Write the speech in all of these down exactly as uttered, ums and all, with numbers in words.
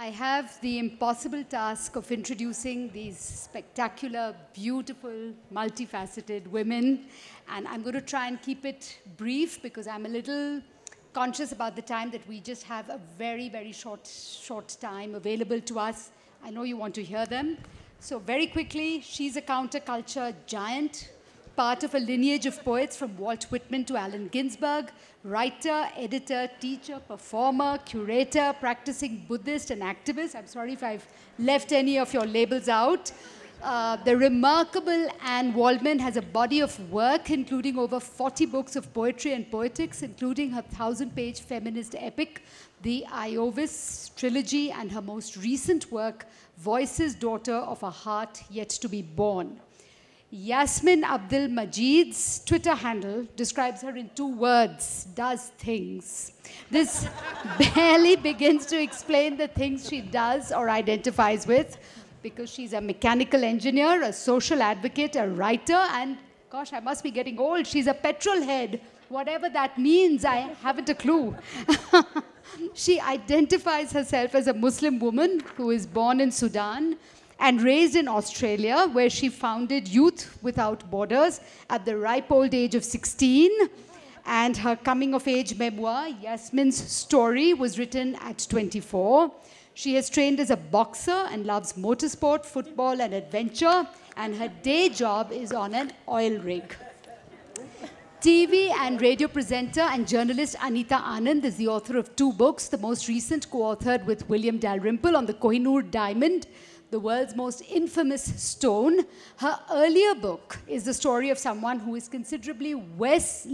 I have the impossible task of introducing these spectacular, beautiful, multifaceted women. And I'm going to try and keep it brief because I'm a little conscious about the time that we just have a very, very short, short time available to us. I know you want to hear them. So very quickly, she's a counterculture giant, part of a lineage of poets from Walt Whitman to Allen Ginsberg, writer, editor, teacher, performer, curator, practicing Buddhist and activist. I'm sorry if I've left any of your labels out. Uh, the remarkable Anne Waldman has a body of work, including over forty books of poetry and poetics, including her thousand-page feminist epic, the Iovis trilogy, and her most recent work, Voices, Daughter of a Heart Yet to be Born. Yasmin Abdul Majid's Twitter handle describes her in two words: does things. This barely begins to explain the things she does or identifies with, because she's a mechanical engineer, a social advocate, a writer, and gosh, I must be getting old, she's a petrol head. Whatever that means, I haven't a clue. She identifies herself as a Muslim woman who is born in Sudan and raised in Australia, where she founded Youth Without Borders at the ripe old age of sixteen. And her coming-of-age memoir, Yasmin's Story, was written at twenty-four. She has trained as a boxer and loves motorsport, football, and adventure. And her day job is on an oil rig. T V and radio presenter and journalist Anita Anand is the author of two books, the most recent co-authored with William Dalrymple on the Kohinoor diamond, the world's most infamous stone. Her earlier book is the story of someone who is considerably less,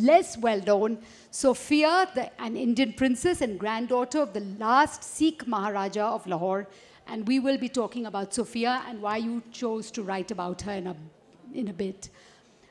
less well-known, Sophia, the, an Indian princess and granddaughter of the last Sikh Maharaja of Lahore. And we will be talking about Sophia and why you chose to write about her in a, in a bit.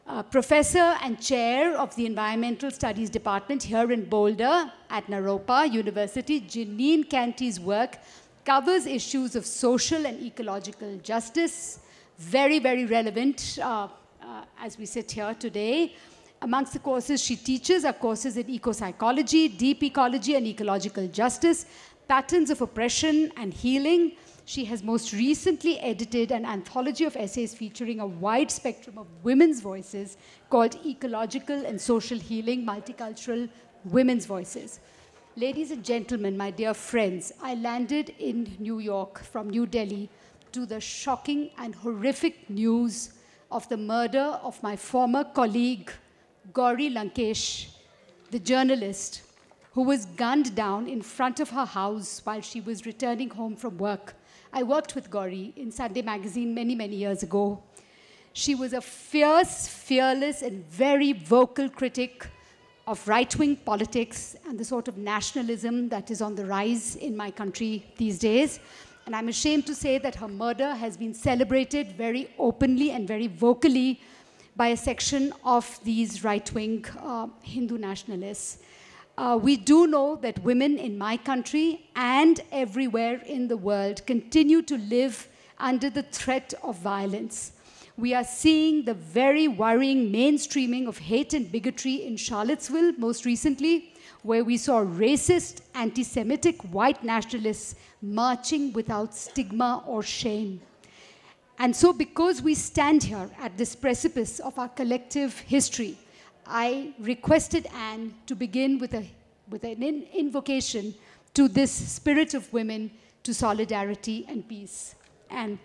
Uh, professor and chair of the Environmental Studies Department here in Boulder at Naropa University, Janine Canty's work covers issues of social and ecological justice, very, very relevant uh, uh, as we sit here today. Amongst the courses she teaches are courses in eco-psychology, deep ecology and ecological justice, patterns of oppression and healing. She has most recently edited an anthology of essays featuring a wide spectrum of women's voices called Ecological and Social Healing, Multicultural Women's Voices. Ladies and gentlemen, my dear friends, I landed in New York from New Delhi to the shocking and horrific news of the murder of my former colleague, Gauri Lankesh, the journalist, who was gunned down in front of her house while she was returning home from work. I worked with Gauri in Sunday Magazine many, many years ago. She was a fierce, fearless, and very vocal critic of right-wing politics and the sort of nationalism that is on the rise in my country these days. And I'm ashamed to say that her murder has been celebrated very openly and very vocally by a section of these right-wing uh, Hindu nationalists. Uh, we do know that women in my country and everywhere in the world continue to live under the threat of violence. We are seeing the very worrying mainstreaming of hate and bigotry in Charlottesville, most recently, where we saw racist, anti-Semitic, white nationalists marching without stigma or shame. And so because we stand here at this precipice of our collective history, I requested Anne to begin with, a, with an in invocation to this spirit of women, to solidarity and peace. Anne.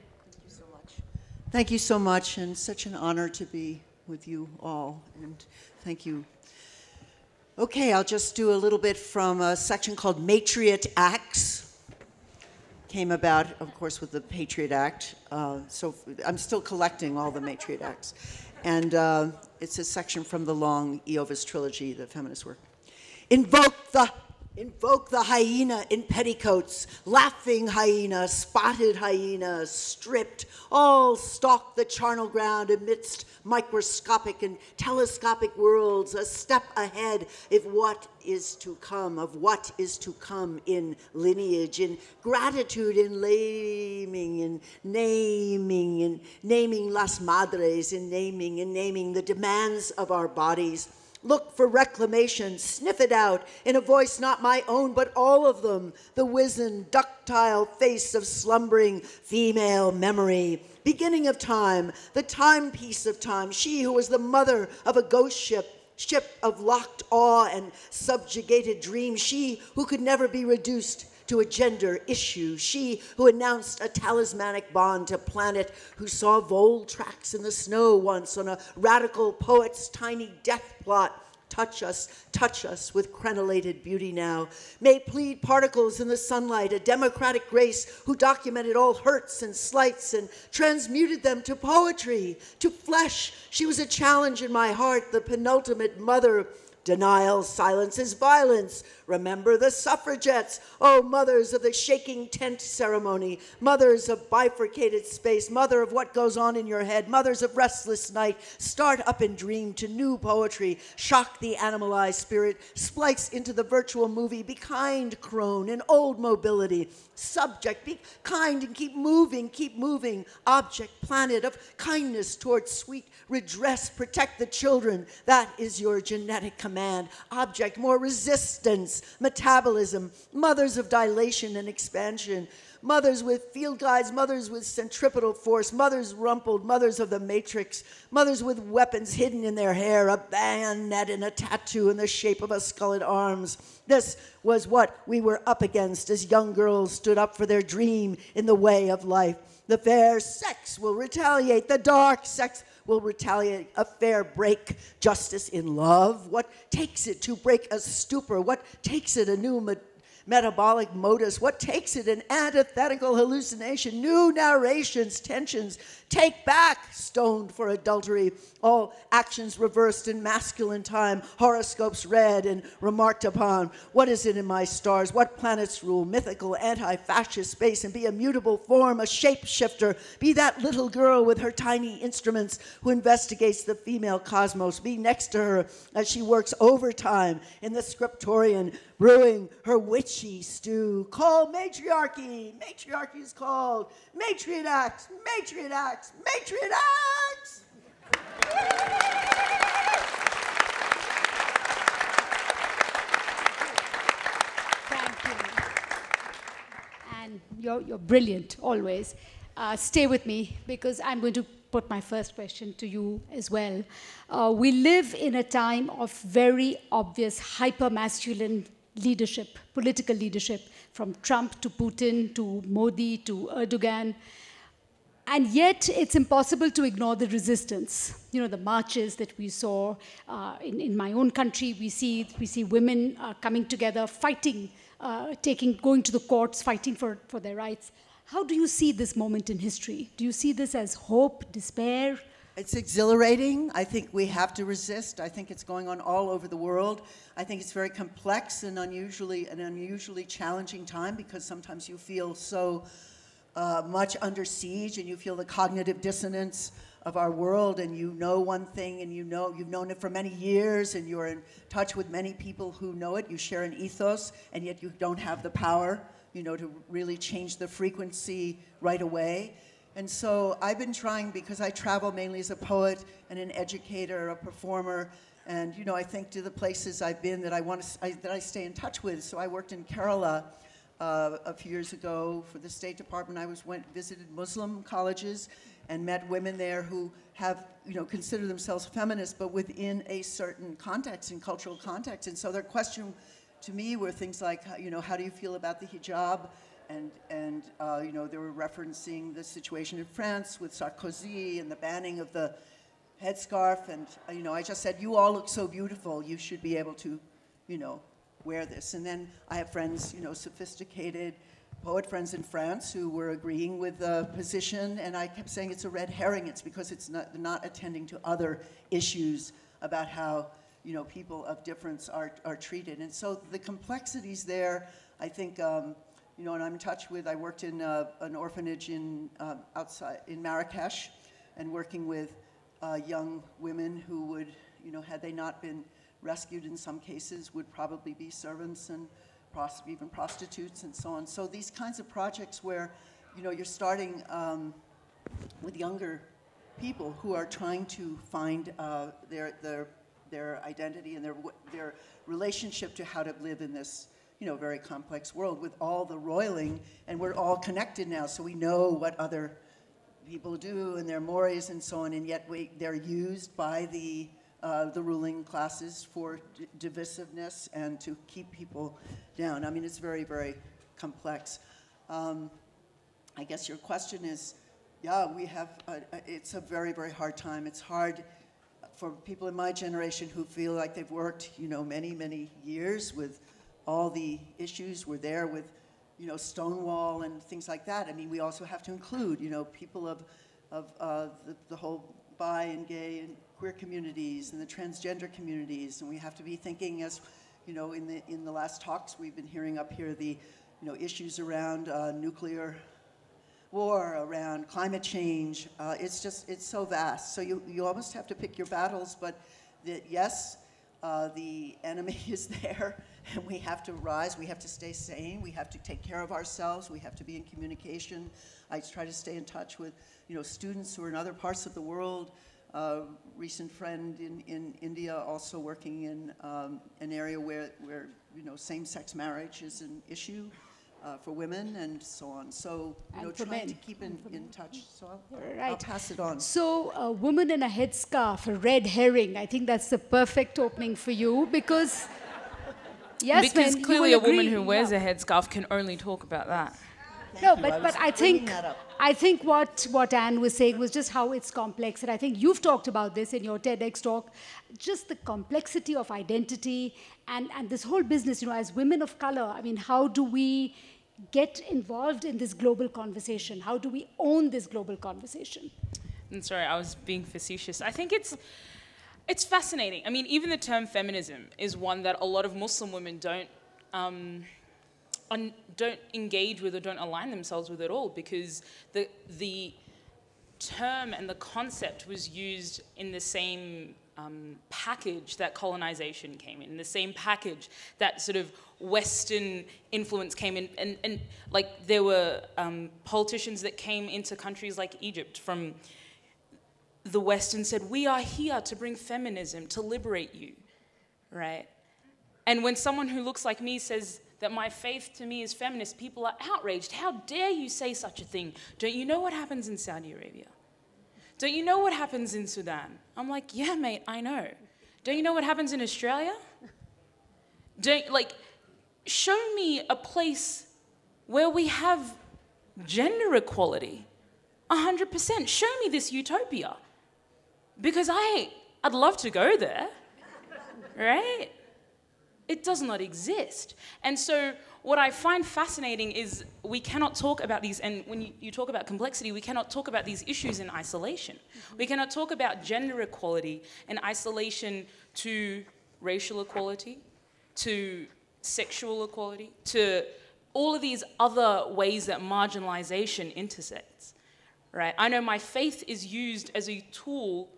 Thank you so much, and such an honor to be with you all, and thank you. Okay, I'll just do a little bit from a section called Matriot Acts. Came about, of course, with the Patriot Act. Uh, so I'm still collecting all the Matriot Acts. And uh, it's a section from the long Iovis trilogy, the feminist work. Invoke the Invoke the hyena in petticoats, laughing hyena, spotted hyena, stripped, all stalk the charnel ground amidst microscopic and telescopic worlds, a step ahead of what is to come, of what is to come in lineage, in gratitude, in naming, in naming, in naming las madres, in naming, in naming the demands of our bodies, Look for reclamation, sniff it out, in a voice not my own but all of them, the wizened, ductile face of slumbering female memory. Beginning of time, the timepiece of time, she who was the mother of a ghost ship, ship of locked awe and subjugated dream, she who could never be reduced to a gender issue, she who announced a talismanic bond to planet, who saw vole tracks in the snow once on a radical poet's tiny death plot. Touch us, touch us with crenellated beauty now. May plead particles in the sunlight, a democratic grace who documented all hurts and slights and transmuted them to poetry, to flesh. She was a challenge in my heart, the penultimate mother. Denial, silence is violence. Remember the suffragettes. Oh, mothers of the shaking tent ceremony, mothers of bifurcated space, mother of what goes on in your head, mothers of restless night, start up and dream to new poetry, shock the animalized spirit, splice into the virtual movie, be kind, crone, in old mobility, subject, be kind and keep moving, keep moving, object, planet of kindness towards sweet redress, protect the children. That is your genetic command. Command, object, more resistance, metabolism, mothers of dilation and expansion, mothers with field guides, mothers with centripetal force, mothers rumpled, mothers of the matrix, mothers with weapons hidden in their hair, a bayonet and a tattoo in the shape of a skull and arms. This was what we were up against as young girls stood up for their dream in the way of life. The fair sex will retaliate, the dark sex will retaliate, a fair break, justice in love. What takes it to break a stupor? What takes it a new me metabolic modus? What takes it an antithetical hallucination? New narrations, tensions, take back, stoned for adultery. All actions reversed in masculine time, horoscopes read and remarked upon. What is it in my stars? What planets rule? Mythical anti-fascist space and be a mutable form, a shapeshifter. Be that little girl with her tiny instruments who investigates the female cosmos. Be next to her as she works overtime in the scriptorium, brewing her witchy stew. Call matriarchy. Matriarchy is called. Matriot Acts. Matriot Acts. Matriot Acts. Thank you. And you're, you're brilliant, always. Uh, stay with me, because I'm going to put my first question to you as well. Uh, we live in a time of very obvious hyper-masculine leadership, political leadership, from Trump to Putin to Modi to Erdogan. And yet, it's impossible to ignore the resistance. You know, the marches that we saw uh, in, in my own country, we see, we see women uh, coming together, fighting, uh, taking, going to the courts, fighting for, for their rights. How do you see this moment in history? Do you see this as hope, despair? It's exhilarating. I think we have to resist. I think it's going on all over the world. I think it's very complex and unusually, an unusually challenging time, because sometimes you feel so Uh, much under siege, and you feel the cognitive dissonance of our world, and you know one thing, and you know you've known it for many years, and you're in touch with many people who know it. You share an ethos, and yet you don't have the power, you know, to really change the frequency right away. And so I've been trying, because I travel mainly as a poet and an educator, a performer, and you know I think to the places I've been that I want to I, that I stay in touch with. So I worked in Kerala. Uh, a few years ago for the State Department. I was went visited Muslim colleges and met women there who have, you know, consider themselves feminists, but within a certain context and cultural context. And so their question to me were things like, you know, how do you feel about the hijab? And, and uh, you know, they were referencing the situation in France with Sarkozy and the banning of the headscarf. And, you know, I just said, you all look so beautiful. You should be able to, you know, wear this. And then I have friends, you know, sophisticated poet friends in France who were agreeing with the position, and I kept saying it's a red herring. It's because it's not, not attending to other issues about how, you know, people of difference are, are treated. And so the complexities there, I think, um, you know, and I'm in touch with, I worked in uh, an orphanage in, uh, outside, in Marrakesh, and working with uh, young women who would, you know, had they not been rescued in some cases, would probably be servants and prost even prostitutes and so on. So these kinds of projects where, you know, you're starting um, with younger people who are trying to find uh, their, their their identity and their, their relationship to how to live in this, you know, very complex world with all the roiling, and we're all connected now, so we know what other people do and their mores and so on, and yet we, they're used by the, uh, the ruling classes for d divisiveness and to keep people down. I mean, it's very, very complex. Um, I guess your question is, yeah, we have, a, a, it's a very, very hard time. It's hard for people in my generation who feel like they've worked, you know, many, many years with all the issues were there with, you know, Stonewall and things like that. I mean, we also have to include, you know, people of, of uh, the, the whole bi and gay and queer communities and the transgender communities. And we have to be thinking, as, you know, in the, in the last talks we've been hearing up here, the, you know, issues around uh, nuclear war, around climate change. Uh, it's just, it's so vast. So you, you almost have to pick your battles, but the, yes, uh, the enemy is there, and we have to rise, we have to stay sane, we have to take care of ourselves, we have to be in communication. I try to stay in touch with, you know, students who are in other parts of the world. A uh, recent friend in, in India also working in um, an area where, where, you know, same-sex marriage is an issue. Uh, for women and so on. So, you know, trying men. to keep in, in touch. So I'll, right. I'll pass it on. So, a woman in a headscarf, a red herring, I think that's the perfect opening for you, because, yes, because men, clearly a agree. woman who wears yeah. a headscarf can only talk about that. Thank no, you. but I, but I think I think what, what Anne was saying was just how it's complex, and I think you've talked about this in your TEDx talk, just the complexity of identity and, and this whole business, you know, as women of color, I mean, how do we get involved in this global conversation? How do we own this global conversation? I'm sorry, I was being facetious. I think it's, it's fascinating. I mean, even the term feminism is one that a lot of Muslim women don't... Um, On, don't engage with or don't align themselves with at all, because the the term and the concept was used in the same um, package that colonization came in, in the same package that sort of Western influence came in, and, and like there were um, politicians that came into countries like Egypt from the West and said, "We are here to bring feminism, to liberate you," right? And when someone who looks like me says that my faith to me is feminist, people are outraged. How dare you say such a thing? Don't you know what happens in Saudi Arabia? Don't you know what happens in Sudan? I'm like, yeah, mate, I know. Don't you know what happens in Australia? Don't, like, show me a place where we have gender equality, one hundred percent. Show me this utopia, because I, I'd love to go there, right? It does not exist. And so what I find fascinating is we cannot talk about these, and when you, you talk about complexity, we cannot talk about these issues in isolation. Mm-hmm. We cannot talk about gender equality in isolation to racial equality, to sexual equality, to all of these other ways that marginalization intersects, right? I know my faith is used as a tool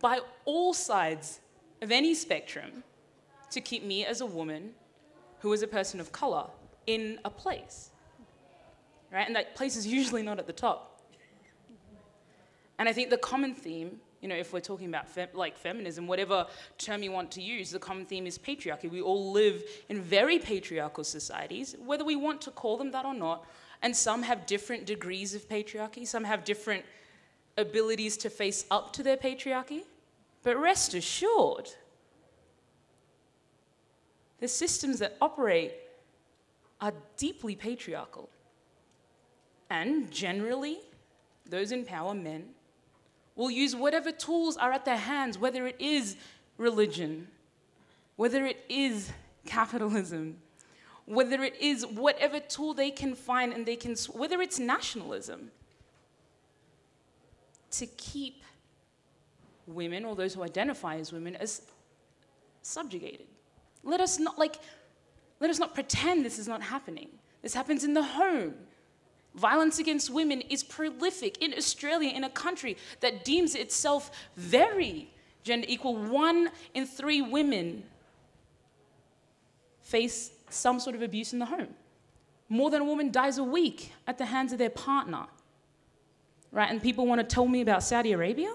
by all sides of any spectrum to keep me as a woman who is a person of color in a place, right? And that place is usually not at the top. And I think the common theme, you know, if we're talking about fem like feminism, whatever term you want to use, the common theme is patriarchy. We all live in very patriarchal societies, whether we want to call them that or not, and some have different degrees of patriarchy, some have different abilities to face up to their patriarchy, but rest assured, the systems that operate are deeply patriarchal. And generally, those in power, men, will use whatever tools are at their hands, whether it is religion, whether it is capitalism, whether it is whatever tool they can find and they can, whether it's nationalism, to keep women, or those who identify as women, as subjugated. Let us not, like, let us not pretend this is not happening. This happens in the home. Violence against women is prolific in Australia, in a country that deems itself very gender equal. One in three women face some sort of abuse in the home. More than a woman dies a week at the hands of their partner, right? And people want to tell me about Saudi Arabia?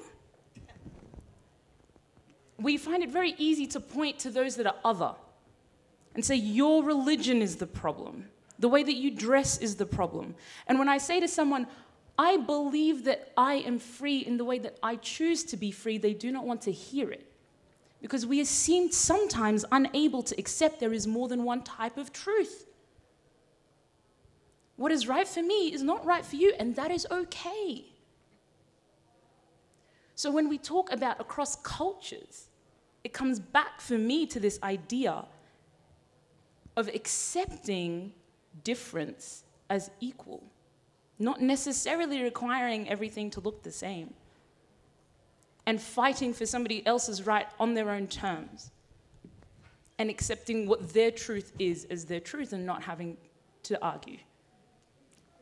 we find it very easy to point to those that are other and say, your religion is the problem. The way that you dress is the problem. And when I say to someone, I believe that I am free in the way that I choose to be free, they do not want to hear it. Because we are seem sometimes unable to accept there is more than one type of truth. What is right for me is not right for you, and that is okay. So when we talk about across cultures, it comes back for me to this idea of accepting difference as equal, not necessarily requiring everything to look the same, and fighting for somebody else's right on their own terms, and accepting what their truth is as their truth and not having to argue.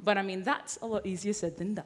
But I mean, that's a lot easier said than done.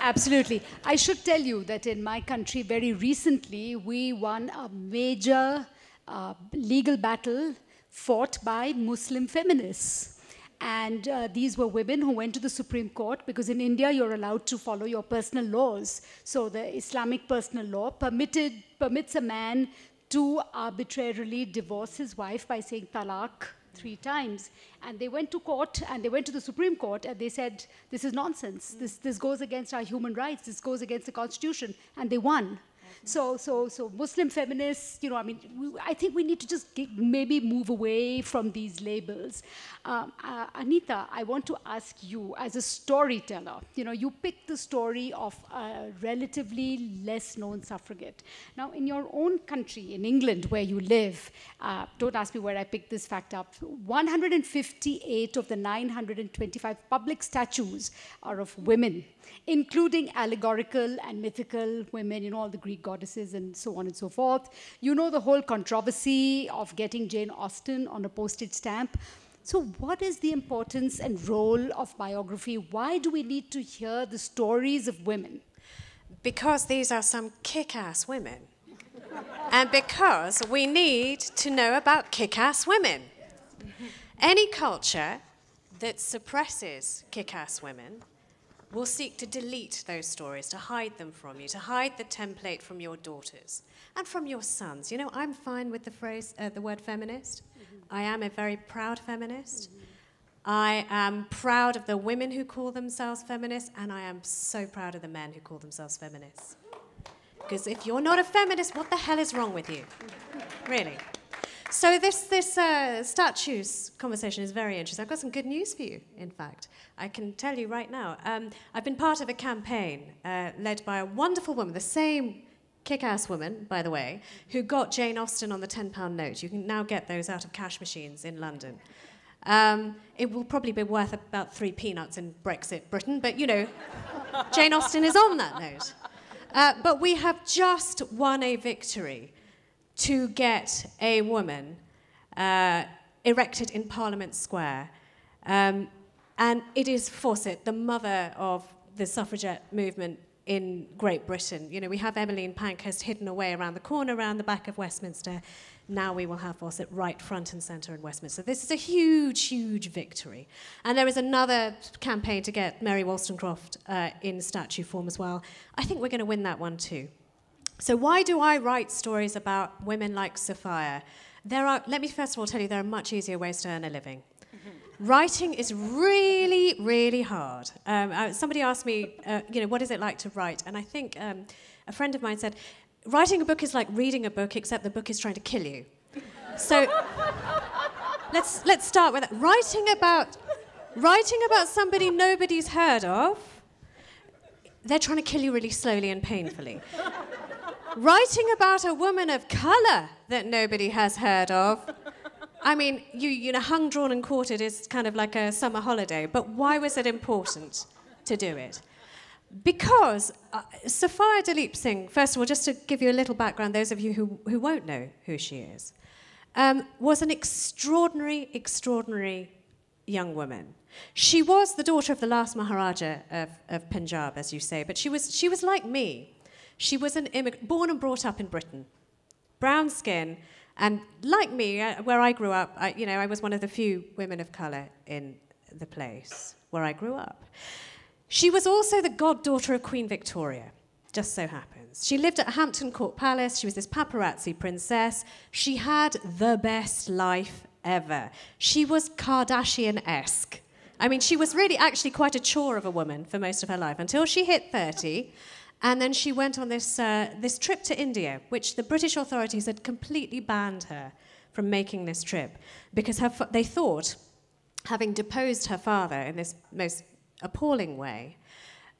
Absolutely. I should tell you that in my country, very recently, we won a major uh, legal battle fought by Muslim feminists. And uh, these were women who went to the Supreme Court, because in India, you're allowed to follow your personal laws. So the Islamic personal law permitted, permits a man to arbitrarily divorce his wife by saying talaq three times. And they went to court, and they went to the Supreme Court, and they said, this is nonsense. Mm. This, this goes against our human rights. This goes against the Constitution. And they won. So, so, so Muslim feminists, you know, I mean, we, I think we need to just maybe move away from these labels. Um, uh, Anita, I want to ask you, as a storyteller, you know, you picked the story of a relatively less known suffragette. Now, in your own country, in England, where you live, uh, don't ask me where I picked this fact up, one hundred fifty-eight of the nine hundred twenty-five public statues are of women, including allegorical and mythical women, you know, all the Greek goddesses and so on and so forth. You know the whole controversy of getting Jane Austen on a postage stamp. So what is the importance and role of biography? Why do we need to hear the stories of women? Because these are some kick-ass women. And because we need to know about kick-ass women. Any culture that suppresses kick-ass women will seek to delete those stories, to hide them from you, to hide the template from your daughters and from your sons. You know, I'm fine with the phrase, uh, the word feminist. Mm-hmm. I am a very proud feminist. Mm-hmm. I am proud of the women who call themselves feminists, and I am so proud of the men who call themselves feminists. Because if you're not a feminist, what the hell is wrong with you? Really. So this, this uh, statues conversation is very interesting. I've got some good news for you, in fact. I can tell you right now. Um, I've been part of a campaign uh, led by a wonderful woman, the same kick-ass woman, by the way, who got Jane Austen on the ten pound note. You can now get those out of cash machines in London. Um, it will probably be worth about three peanuts in Brexit Britain, but, you know, Jane Austen is on that note. Uh, but we have just won a victory to get a woman uh, erected in Parliament Square. Um, and it is Fawcett, the mother of the suffragette movement in Great Britain. You know, we have Emmeline Pankhurst hidden away around the corner, around the back of Westminster. Now we will have Fawcett right front and centre in Westminster. This is a huge, huge victory. And there is another campaign to get Mary Wollstonecraft uh, in statue form as well. I think we're going to win that one too. So why do I write stories about women like Sophia? There are, let me first of all tell you, there are much easier ways to earn a living. Mm-hmm. Writing is really, really hard. Um, uh, somebody asked me, uh, you know, what is it like to write? And I think um, a friend of mine said, writing a book is like reading a book, except the book is trying to kill you. So let's, let's start with that. Writing about, writing about somebody nobody's heard of, they're trying to kill you really slowly and painfully. Writing about a woman of colour that nobody has heard of, I mean, you, you know, hung, drawn and quartered is kind of like a summer holiday, but why was it important to do it? Because uh, Sophia Duleep Singh, first of all, just to give you a little background, those of you who, who won't know who she is, um, was an extraordinary, extraordinary young woman. She was the daughter of the last Maharaja of, of Punjab, as you say, but she was, she was like me. She was an immigrant, born and brought up in Britain, brown skin, and like me, where I grew up, I, you know, I was one of the few women of colour in the place where I grew up. She was also the goddaughter of Queen Victoria, just so happened. Americans. She lived at Hampton Court Palace. She was this paparazzi princess. She had the best life ever. She was Kardashian-esque. I mean, she was really actually quite a chore of a woman for most of her life, until she hit thirty, and then she went on this, uh, this trip to India, which the British authorities had completely banned her from making this trip, because her fa- they thought, having deposed her father in this most appalling way,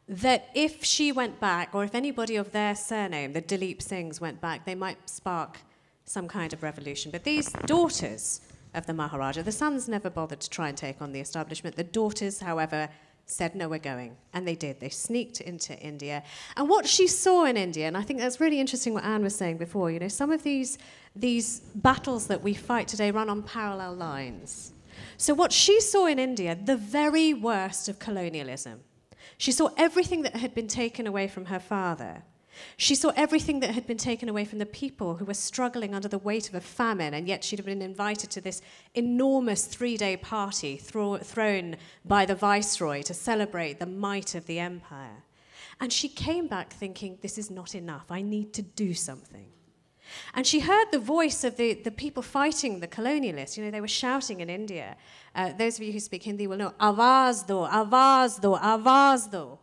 that if she went back, or if anybody of their surname, the Duleep Singhs, went back, they might spark some kind of revolution. But these daughters of the Maharaja, the sons never bothered to try and take on the establishment. The daughters, however, said, no, we're going. And they did. They sneaked into India. And what she saw in India, and I think that's really interesting what Anne was saying before, you know, some of these, these battles that we fight today run on parallel lines. So what she saw in India, the very worst of colonialism. She saw everything that had been taken away from her father. She saw everything that had been taken away from the people who were struggling under the weight of a famine, and yet she'd have been invited to this enormous three-day party thro- thrown by the Viceroy to celebrate the might of the empire. And she came back thinking, this is not enough, I need to do something. And she heard the voice of the, the people fighting the colonialists. You know, they were shouting in India. Uh, those of you who speak Hindi will know, Awaz do, Awaz do, Awaz do,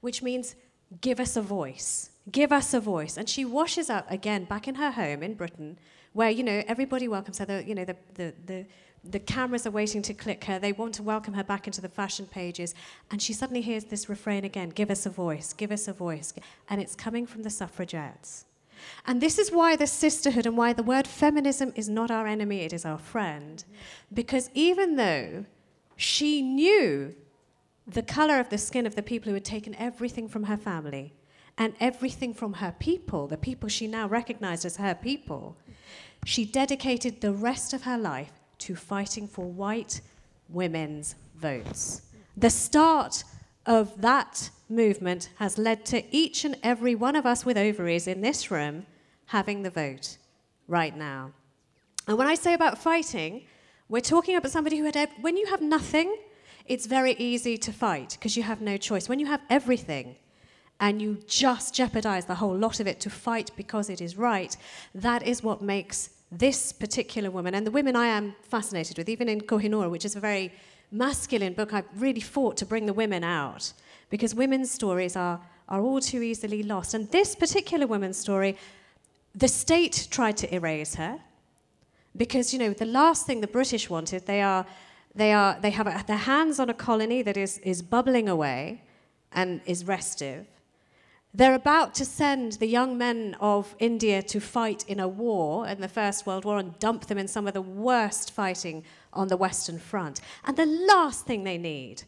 which means give us a voice. Give us a voice. And she washes up again back in her home in Britain, where, you know, everybody welcomes her. The, you know, the, the, the, the cameras are waiting to click her. They want to welcome her back into the fashion pages. And she suddenly hears this refrain again, give us a voice, give us a voice. And it's coming from the suffragettes. And this is why the sisterhood and why the word feminism is not our enemy, it is our friend. Because even though she knew the colour of the skin of the people who had taken everything from her family, and everything from her people, the people she now recognised as her people, she dedicated the rest of her life to fighting for white women's votes. The start of that movement has led to each and every one of us with ovaries in this room having the vote right now. And when I say about fighting, we're talking about somebody who had, when you have nothing, it's very easy to fight because you have no choice. When you have everything, and you just jeopardize the whole lot of it to fight because it is right, that is what makes this particular woman, and the women I am fascinated with, even in Kohinoor, which is a very masculine book, I really fought to bring the women out, because women's stories are, are all too easily lost. And this particular woman's story, the state tried to erase her, because, you know, the last thing the British wanted, they, are, they, are, they have a, their hands on a colony that is, is bubbling away and is restive. They're about to send the young men of India to fight in a war, in the First World War, and dump them in some of the worst fighting on the Western Front. And the last thing they need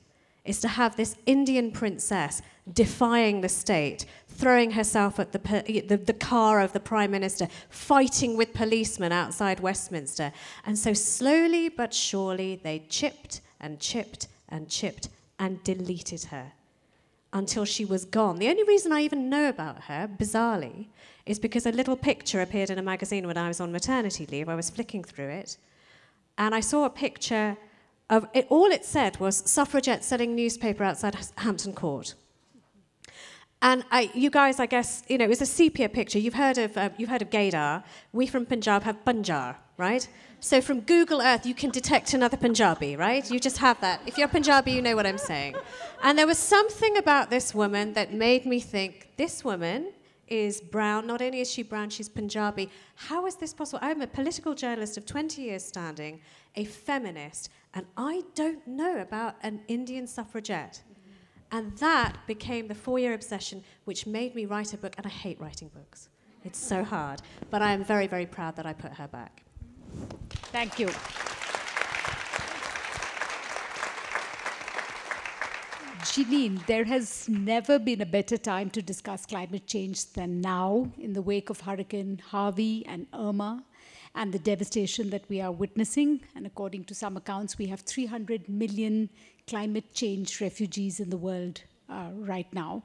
is to have this Indian princess defying the state, throwing herself at the, the, the car of the Prime Minister, fighting with policemen outside Westminster. And so slowly but surely they chipped and chipped and chipped and deleted her, until she was gone. The only reason I even know about her, bizarrely, is because a little picture appeared in a magazine when I was on maternity leave. I was flicking through it, and I saw a picture of it. All it said was, suffragettes selling newspaper outside Hampton Court. And I, you guys, I guess, you know, it was a sepia picture. You've heard of, uh, you've heard of Gaydar. We from Punjab have Banjar, right? So from Google Earth, you can detect another Punjabi, right? You just have that. If you're Punjabi, you know what I'm saying. And there was something about this woman that made me think, this woman is brown. Not only is she brown, she's Punjabi. How is this possible? I'm a political journalist of twenty years standing, a feminist, and I don't know about an Indian suffragette. And that became the four-year obsession, which made me write a book, and I hate writing books. It's so hard. But I am very, very proud that I put her back. Thank you. Jeanine, there has never been a better time to discuss climate change than now, in the wake of Hurricane Harvey and Irma, and the devastation that we are witnessing. And according to some accounts, we have three hundred million climate change refugees in the world uh, right now.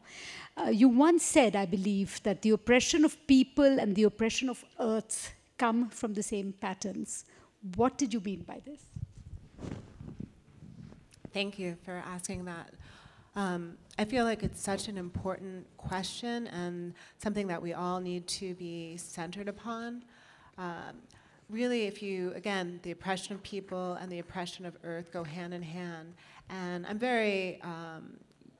Uh, you once said, I believe, that the oppression of people and the oppression of earth come from the same patterns. What did you mean by this? Thank you for asking that. Um, I feel like it's such an important question and something that we all need to be centered upon. Um, really, if you, again, the oppression of people and the oppression of earth go hand in hand. And I'm very um,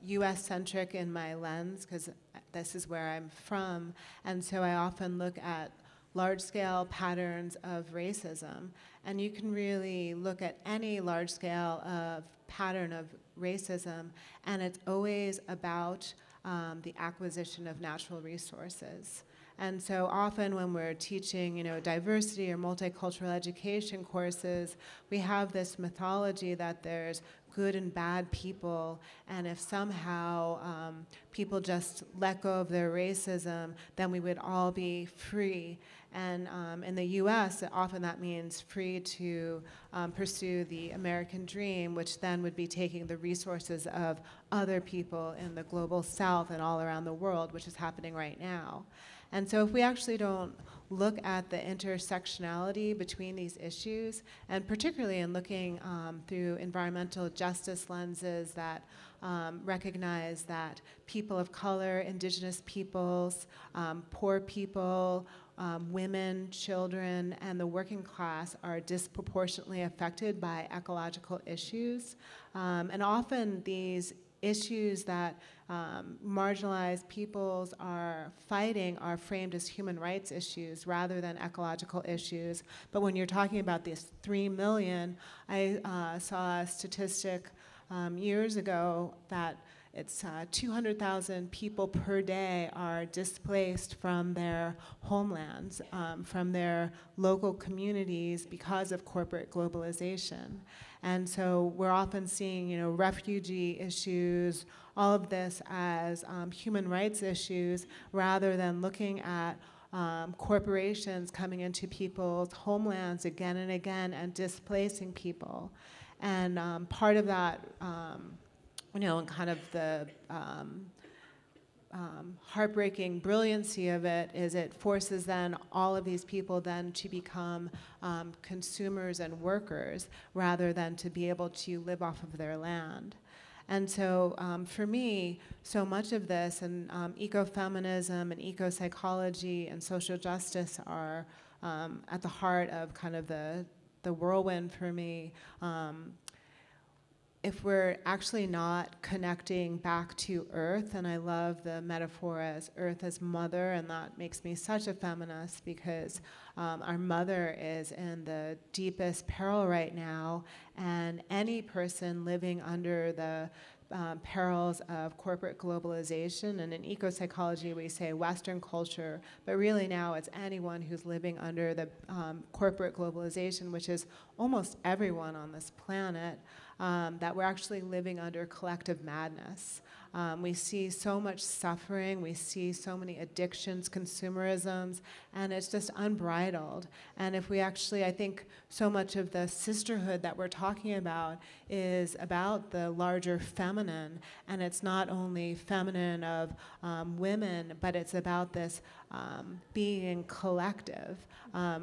U S centric in my lens, because this is where I'm from, and so I often look at large-scale patterns of racism. And you can really look at any large-scale of pattern of racism, and it's always about um, the acquisition of natural resources. And so often when we're teaching, you know, diversity or multicultural education courses, we have this mythology that there's good and bad people, and if somehow um, people just let go of their racism, then we would all be free. And um, in the U S, often that means free to um, pursue the American dream, which then would be taking the resources of other people in the global south and all around the world, which is happening right now. And so if we actually don't look at the intersectionality between these issues, and particularly in looking um, through environmental justice lenses that um, recognize that people of color, indigenous peoples, um, poor people, Um, women, children, and the working class are disproportionately affected by ecological issues. Um, and often these issues that um, marginalized peoples are fighting are framed as human rights issues rather than ecological issues. But when you're talking about these three million, I uh, saw a statistic um, years ago that it's uh, two hundred thousand people per day are displaced from their homelands, um, from their local communities because of corporate globalization. And so we're often seeing, you know, refugee issues, all of this as um, human rights issues rather than looking at Um, corporations coming into people's homelands again and again and displacing people. And um, part of that, um, you know, and kind of the um, um, heartbreaking brilliancy of it is it forces then all of these people then to become um, consumers and workers rather than to be able to live off of their land. And so um, for me, so much of this and um, ecofeminism and eco-psychology and social justice are um, at the heart of kind of the, the whirlwind for me. Um, if we're actually not connecting back to earth, and I love the metaphor as earth as mother, and that makes me such a feminist because um, our mother is in the deepest peril right now, and any person living under the um, perils of corporate globalization, and in eco-psychology we say Western culture, but really now it's anyone who's living under the um, corporate globalization, which is almost everyone on this planet, Um, that we're actually living under collective madness. Um, we see so much suffering, we see so many addictions, consumerisms, and it's just unbridled. And if we actually, I think so much of the sisterhood that we're talking about is about the larger feminine, and it's not only feminine of um, women, but it's about this um, being collective. Um,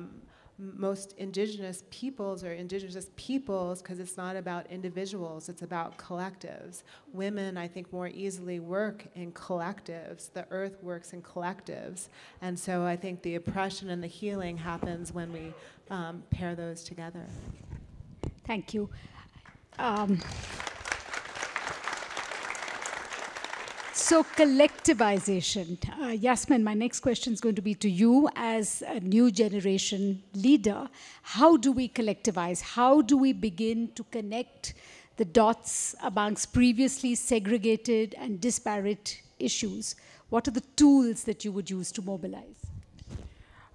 Most indigenous peoples are indigenous peoples because it's not about individuals, it's about collectives. Women, I think, more easily work in collectives. The earth works in collectives. And so I think the oppression and the healing happens when we um, pair those together. Thank you. Um, So collectivization. Uh, Yasmin, my next question is going to be to you as a new generation leader. How do we collectivize? How do we begin to connect the dots amongst previously segregated and disparate issues? What are the tools that you would use to mobilize?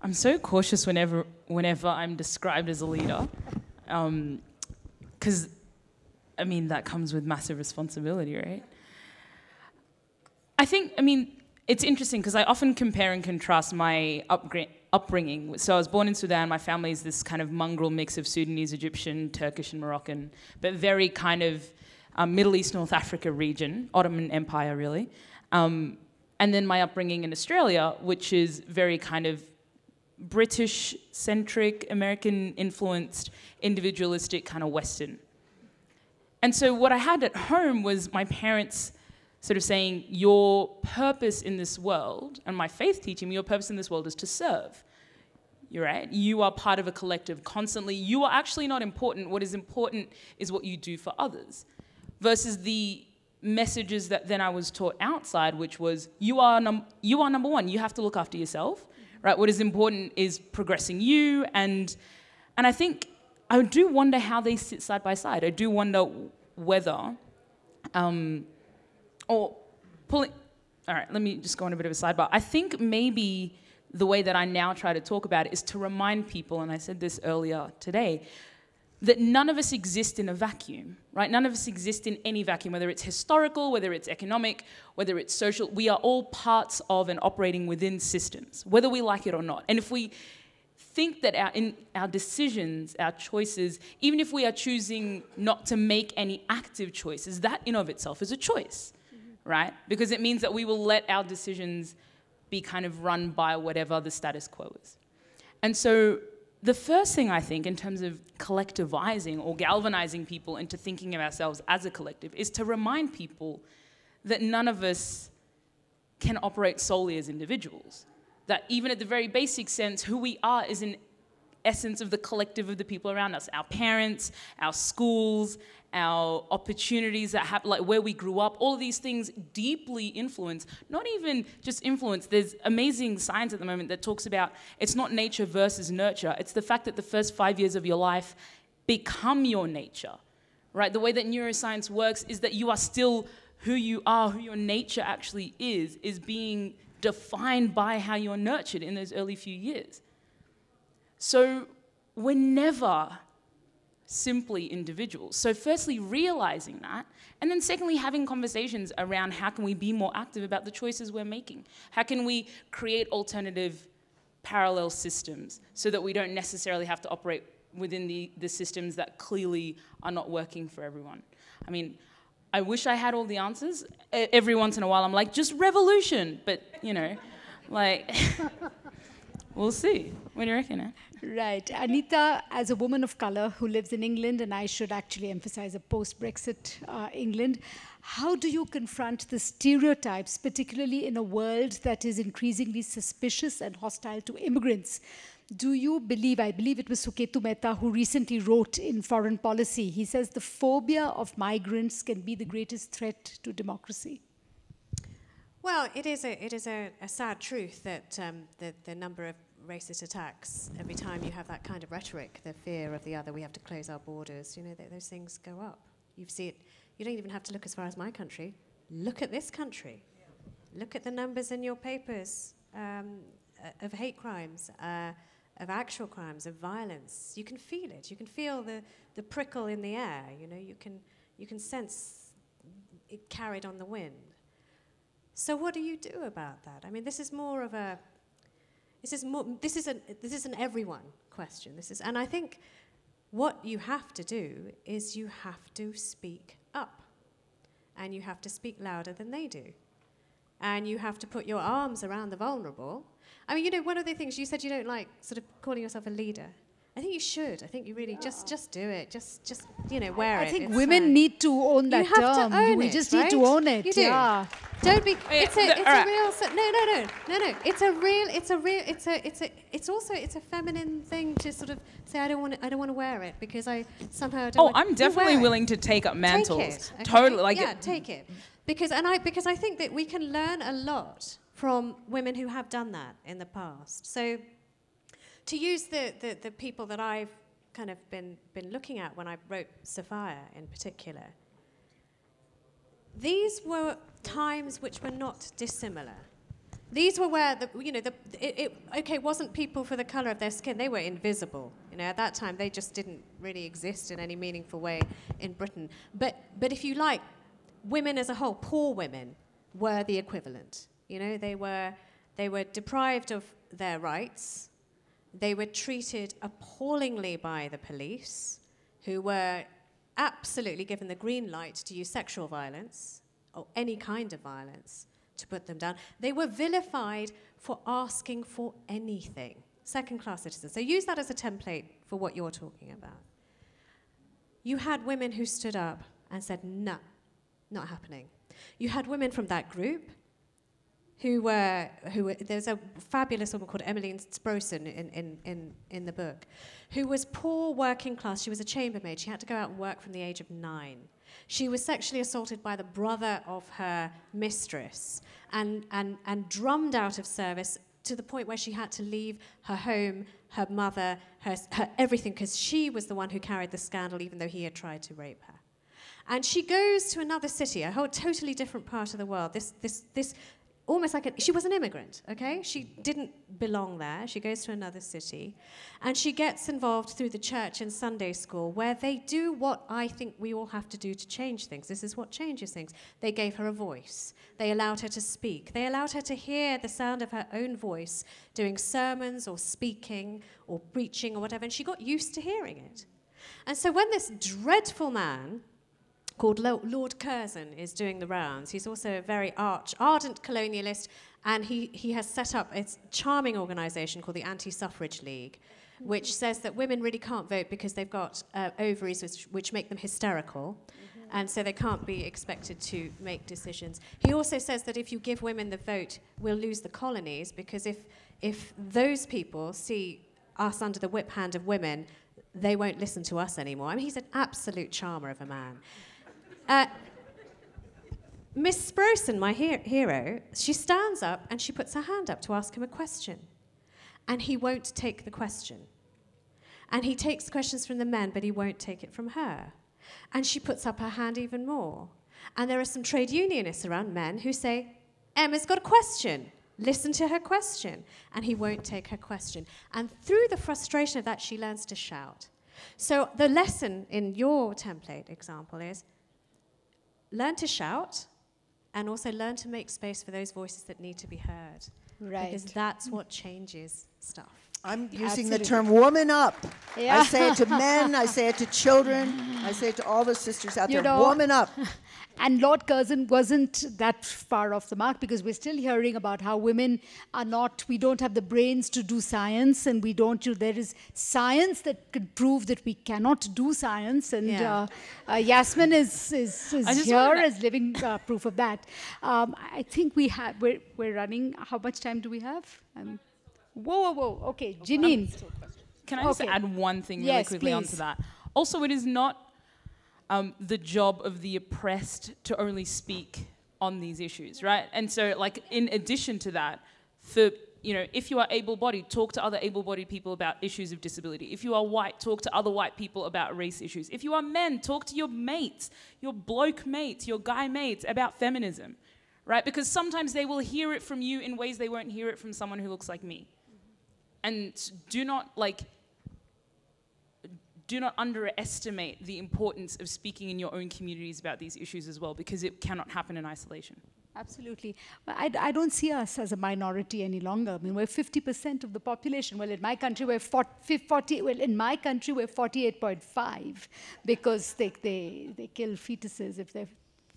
I'm so cautious whenever, whenever I'm described as a leader, um, 'cause, I mean, that comes with massive responsibility, right? I think, I mean, it's interesting because I often compare and contrast my upbringing. So I was born in Sudan. My family is this kind of mongrel mix of Sudanese, Egyptian, Turkish, and Moroccan, but very kind of um, Middle East, North Africa region, Ottoman Empire, really. Um, and then my upbringing in Australia, which is very kind of British-centric, American-influenced, individualistic, kind of Western. And so what I had at home was my parents sort of saying, your purpose in this world, and my faith teaching me, your purpose in this world is to serve. You're right. You are part of a collective constantly. You are actually not important. What is important is what you do for others. Versus the messages that then I was taught outside, which was you are, num you are number one. You have to look after yourself. Right? What is important is progressing you. And, and I think I do wonder how they sit side by side. I do wonder whether... Um, or pulling... All right, let me just go on a bit of a sidebar. I think maybe... the way that I now try to talk about it is to remind people, and I said this earlier today, that none of us exist in a vacuum, right? None of us exist in any vacuum, whether it's historical, whether it's economic, whether it's social. We are all parts of and operating within systems, whether we like it or not. And if we think that our, in our decisions, our choices, even if we are choosing not to make any active choices, that in of itself is a choice, mm-hmm. right? Because it means that we will let our decisions be kind of run by whatever the status quo is. And so the first thing I think in terms of collectivizing or galvanizing people into thinking of ourselves as a collective is to remind people that none of us can operate solely as individuals. That even at the very basic sense, who we are is an essence of the collective of the people around us, our parents, our schools, our opportunities that happen, like where we grew up, all of these things deeply influence, not even just influence. There's amazing science at the moment that talks about it's not nature versus nurture. It's the fact that the first five years of your life become your nature, right? The way that neuroscience works is that you are still who you are, who your nature actually is, is being defined by how you're nurtured in those early few years. So we're never simply individuals. So firstly, realizing that, and then secondly, having conversations around how can we be more active about the choices we're making? How can we create alternative parallel systems so that we don't necessarily have to operate within the, the systems that clearly are not working for everyone? I mean, I wish I had all the answers. Every once in a while, I'm like, just revolution, but you know, like... We'll see. What do you reckon, Anne? Right. Anita, as a woman of color who lives in England, and I should actually emphasize a post-Brexit uh, England, how do you confront the stereotypes, particularly in a world that is increasingly suspicious and hostile to immigrants? Do you believe, I believe it was Suketu Mehta who recently wrote in Foreign Policy, he says the phobia of migrants can be the greatest threat to democracy. Well, it is a, it is a, a sad truth that um, the, the number of racist attacks, every time you have that kind of rhetoric, the fear of the other, we have to close our borders, you know, th those things go up. You see it, you don't even have to look as far as my country. Look at this country. Yeah. Look at the numbers in your papers um, uh, of hate crimes, uh, of actual crimes, of violence. You can feel it. You can feel the, the prickle in the air, you know, you can, you can sense it carried on the wind. So what do you do about that? I mean, this is more of a, this is more, this is an, this is an everyone question. This is, and I think what you have to do is you have to speak up, and you have to speak louder than they do, and you have to put your arms around the vulnerable. I mean, you know, one of the things you said you don't like, sort of calling yourself a leader. I think you should. I think you really yeah. just just do it. Just just you know wear I, I it. I think it's women fine. Need to own that you have term. To own we it, just right? need to own it. You do. Yeah. Don't be. Oh, yeah. It's a it's right. a real. So, no no no no no. It's a real. It's a real. It's a it's a it's also it's a feminine thing to sort of say I don't want to, I don't want to wear it because I somehow. Don't oh, I'm definitely willing to take up mantles. Take it, okay? Totally. Like yeah, it. Take it because and I because I think that we can learn a lot from women who have done that in the past. So. To use the, the, the people that I've kind of been, been looking at when I wrote Sophia in particular, these were times which were not dissimilar. These were where, the, you know, the, it, it okay, wasn't people for the color of their skin, they were invisible. You know, at that time, they just didn't really exist in any meaningful way in Britain. But, but if you like, women as a whole, poor women, were the equivalent. You know, they were, they were deprived of their rights. They were treated appallingly by the police, who were absolutely given the green light to use sexual violence, or any kind of violence, to put them down. They were vilified for asking for anything. Second-class citizens. So use that as a template for what you're talking about. You had women who stood up and said, no, Not happening. You had women from that group who were, who were there's a fabulous woman called Emmeline Sproson in, in, in, in the book, who was poor working class. She was a chambermaid. She had to go out and work from the age of nine. She was sexually assaulted by the brother of her mistress and, and, and drummed out of service to the point where she had to leave her home, her mother, her, her everything, because she was the one who carried the scandal, even though he had tried to rape her. And she goes to another city, a whole totally different part of the world. This, this, this, almost like a, she was an immigrant, okay? She didn't belong there. She goes to another city, and she gets involved through the church and Sunday school, where they do what I think we all have to do to change things. This is what changes things. They gave her a voice. They allowed her to speak. They allowed her to hear the sound of her own voice doing sermons or speaking or preaching or whatever, and she got used to hearing it. And so when this dreadful man called Lord Curzon is doing the rounds. He's also a very arch, ardent colonialist, and he, he has set up a charming organisation called the Anti-Suffrage League, which says that women really can't vote because they've got uh, ovaries which, which make them hysterical, mm-hmm. and so they can't be expected to make decisions. He also says that if you give women the vote, we'll lose the colonies, because if, if those people see us under the whip hand of women, they won't listen to us anymore. I mean, he's an absolute charmer of a man. Uh, Miss Sproson, my he hero, she stands up and she puts her hand up to ask him a question. And he won't take the question. And he takes questions from the men, but he won't take it from her. And she puts up her hand even more. And there are some trade unionists around, men, who say, Emma's got a question. Listen to her question. And he won't take her question. And through the frustration of that, she learns to shout. So the lesson in your template example is, learn to shout, and also learn to make space for those voices that need to be heard. Right. Because that's what changes stuff. I'm using Absolutely. the term woman up. Yeah. I say it to men, I say it to children, I say it to all the sisters out you there, know, woman up. And Lord Curzon wasn't that far off the mark, because we're still hearing about how women are not, we don't have the brains to do science, and we don't, you, there is science that could prove that we cannot do science, and yeah. uh, uh, Yasmin is, is, is here as living uh, proof of that. Um, I think we have, we're, we're running, how much time do we have? Um, whoa, whoa, whoa, okay, Janine. Can I just okay. add one thing really yes, quickly please. onto that? Also, it is not Um, the job of the oppressed to only speak on these issues, right? And so, like, in addition to that, for, you know, if you are able-bodied, talk to other able-bodied people about issues of disability. If you are white, talk to other white people about race issues. If you are men, talk to your mates, your bloke mates, your guy mates about feminism, right? Because sometimes they will hear it from you in ways they won't hear it from someone who looks like me. And do not, like... do not underestimate the importance of speaking in your own communities about these issues as well, because it cannot happen in isolation. Absolutely. Well, I, I don't see us as a minority any longer. I mean, we're fifty percent of the population. Well, in my country, we're forty, forty, well, in my country, we're forty-eight point five, because they, they, they kill fetuses if they're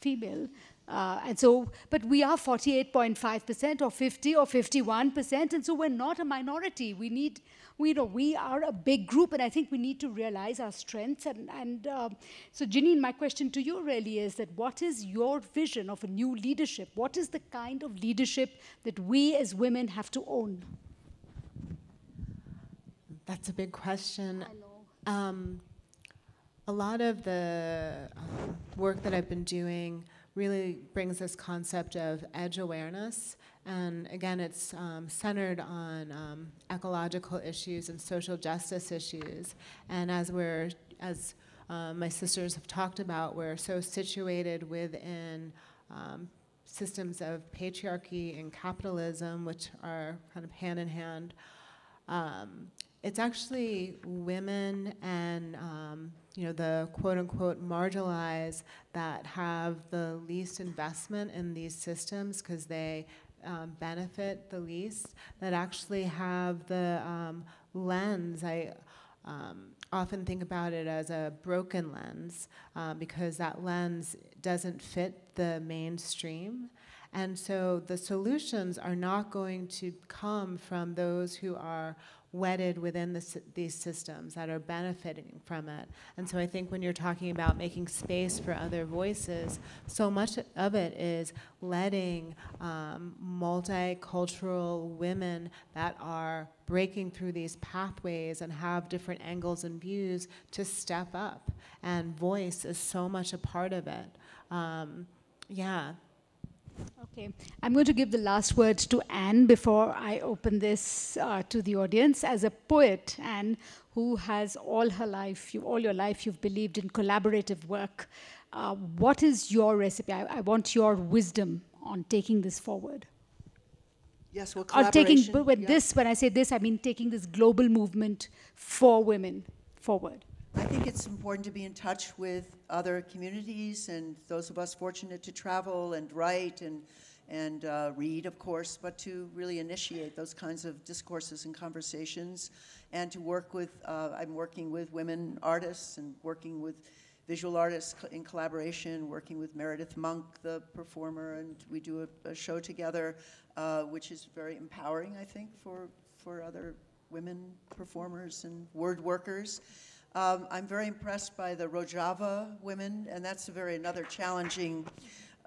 female. Uh, and so, but we are forty-eight point five percent or fifty or fifty-one percent, and so we're not a minority. We need, we know, we are a big group, and I think we need to realize our strengths. And, and uh, so, Janine, my question to you really is that what is your vision of a new leadership? What is the kind of leadership that we as women have to own? That's a big question. I know. Um, a lot of the work that I've been doing really brings this concept of edge awareness. And again, it's um, centered on um, ecological issues and social justice issues. And as we're, as uh, my sisters have talked about, we're so situated within um, systems of patriarchy and capitalism, which are kind of hand in hand. Um, it's actually women and um, you know, the quote-unquote marginalized that have the least investment in these systems because they um, benefit the least, that actually have the um, lens. I um, often think about it as a broken lens uh, because that lens doesn't fit the mainstream. And so the solutions are not going to come from those who are wedded within this, these systems, that are benefiting from it. And so I think when you're talking about making space for other voices, so much of it is letting um, multicultural women that are breaking through these pathways and have different angles and views to step up. And voice is so much a part of it. Um, yeah. Okay, I'm going to give the last word to Anne before I open this uh, to the audience. As a poet, Anne, who has all her life, you, all your life, you've believed in collaborative work. Uh, what is your recipe? I, I want your wisdom on taking this forward. Yes, well, collaboration. Or taking, but with yeah. this, when I say this, I mean taking this global movement for women forward. I think it's important to be in touch with other communities and those of us fortunate to travel and write and, and uh, read, of course, but to really initiate those kinds of discourses and conversations, and to work with, uh, I'm working with women artists and working with visual artists in collaboration, working with Meredith Monk, the performer, and we do a, a show together, uh, which is very empowering, I think, for, for other women performers and word workers. Um, I'm very impressed by the Rojava women, and that's a very another challenging,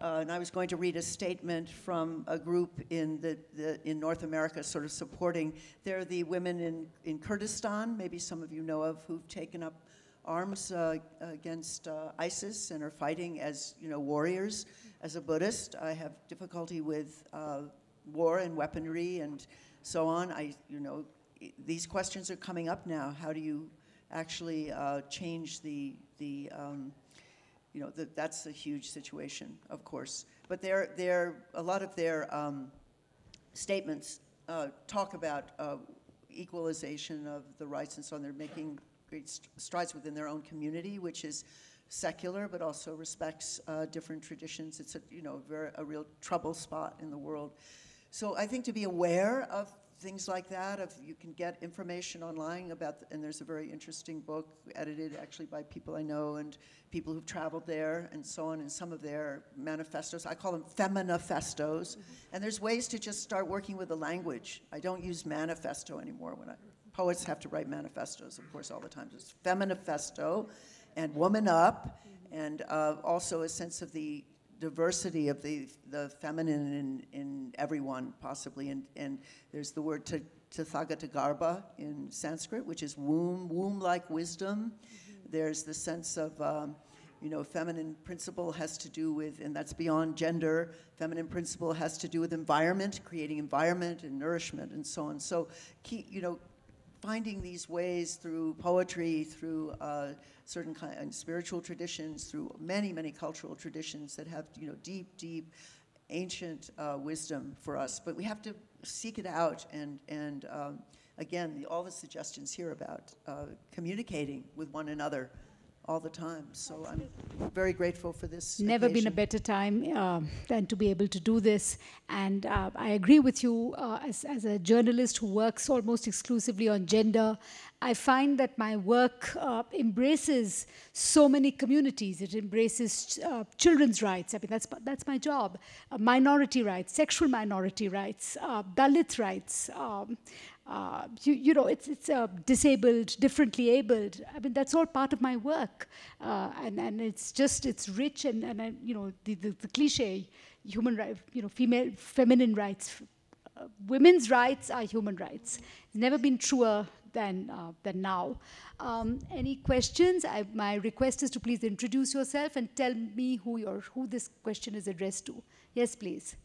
uh, and I was going to read a statement from a group in, the, the, in North America sort of supporting. They're the women in, in Kurdistan, maybe some of you know of, who've taken up arms uh, against uh, ISIS and are fighting as, you know, warriors. As a Buddhist, I have difficulty with uh, war and weaponry and so on. I, you know, these questions are coming up now. How do you actually uh, change the, the um, you know, the, that's a huge situation, of course. But there, there, a lot of their um, statements uh, talk about uh, equalization of the rights and so on. They're making great strides within their own community, which is secular, but also respects uh, different traditions. It's a, you know, very, a real trouble spot in the world. So I think to be aware of things like that, of you can get information online about, the, and there's a very interesting book edited actually by people I know and people who've traveled there and so on, and some of their manifestos. I call them feminifestos. And there's ways to just start working with the language. I don't use manifesto anymore. When I, poets have to write manifestos, of course, all the time. It's feminifesto and woman up, and uh, also a sense of the diversity of the, the feminine in, in everyone, possibly. And, and there's the word tathagatagarbha in Sanskrit, which is womb, womb-like wisdom. Mm-hmm. There's the sense of, um, you know, feminine principle has to do with, and that's beyond gender, feminine principle has to do with environment, creating environment and nourishment and so on. So, keep, you know, finding these ways through poetry, through uh, certain kind of spiritual traditions, through many, many cultural traditions that have, you know, deep, deep, ancient uh, wisdom for us. But we have to seek it out, and, and um, again, the, all the suggestions here about uh, communicating with one another all the time. So I'm very grateful for this occasion. Never been a better time uh, than to be able to do this. And uh, I agree with you, uh, as, as a journalist who works almost exclusively on gender, I find that my work uh, embraces so many communities. It embraces uh, children's rights. I mean, that's, that's my job. Uh, minority rights, sexual minority rights, uh, Dalit rights, um, Uh, you, you know, it's, it's uh, disabled, differently abled. I mean, that's all part of my work. Uh, and, and it's just, it's rich, and, and, and you know, the, the, the cliche, human rights, you know, female, feminine rights. Uh, women's rights are human rights. It's never been truer than, uh, than now. Um, any questions? I, my request is to please introduce yourself and tell me who, your, who this question is addressed to. Yes, please.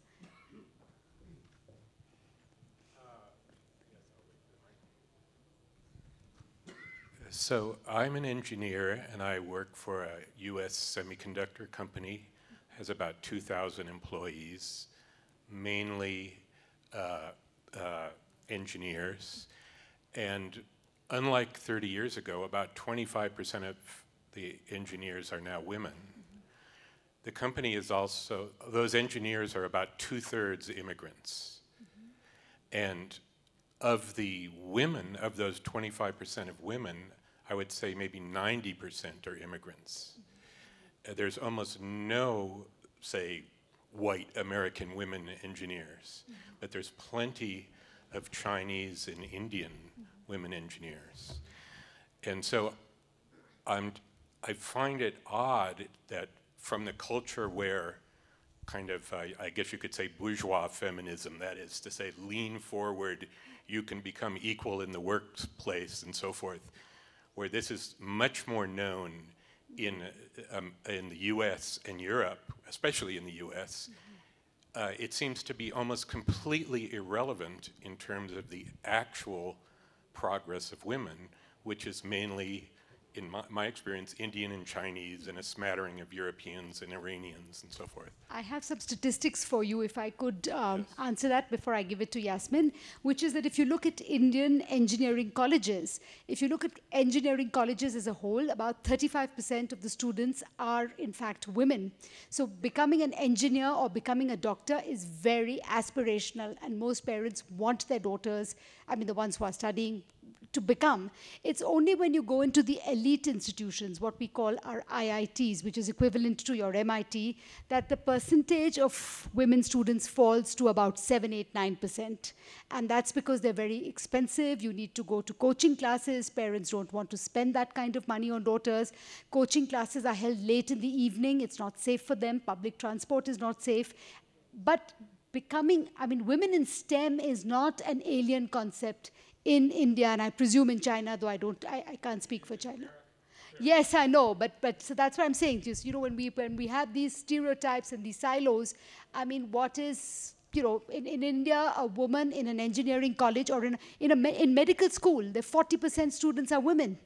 So I'm an engineer, and I work for a U S semiconductor company. It has about two thousand employees, mainly uh, uh, engineers. And unlike thirty years ago, about twenty-five percent of the engineers are now women. The company is also, those engineers are about two-thirds immigrants. And of the women, of those twenty-five percent of women, I would say maybe ninety percent are immigrants. Uh, there's almost no, say, white American women engineers, mm-hmm. but there's plenty of Chinese and Indian women engineers. And so I'm, I find it odd that from the culture where kind of, uh, I guess you could say bourgeois feminism, that is to say lean forward, you can become equal in the workplace and so forth, where this is much more known in, um, in the U S and Europe, especially in the U S, uh, it seems to be almost completely irrelevant in terms of the actual progress of women, which is mainly, in my, my experience, Indian and Chinese and a smattering of Europeans and Iranians and so forth. I have some statistics for you, if I could um, yes. answer that before I give it to Yasmin, which is that if you look at Indian engineering colleges, if you look at engineering colleges as a whole, about thirty-five percent of the students are in fact women. So becoming an engineer or becoming a doctor is very aspirational, and most parents want their daughters, I mean the ones who are studying, to become. It's only when you go into the elite institutions, what we call our I I Ts, which is equivalent to your M I T, that the percentage of women students falls to about seven, eight, nine percent. And that's because they're very expensive. You need to go to coaching classes. Parents don't want to spend that kind of money on daughters. Coaching classes are held late in the evening. It's not safe for them. Public transport is not safe. But becoming, I mean, women in STEM is not an alien concept in India, and I presume in China, though I don't, I, I can't speak for China. Yes, I know, but but so that's what I'm saying. Just you know, when we when we have these stereotypes and these silos, I mean, what is you know in, in India, a woman in an engineering college or in in a me, in medical school, the forty percent students are women.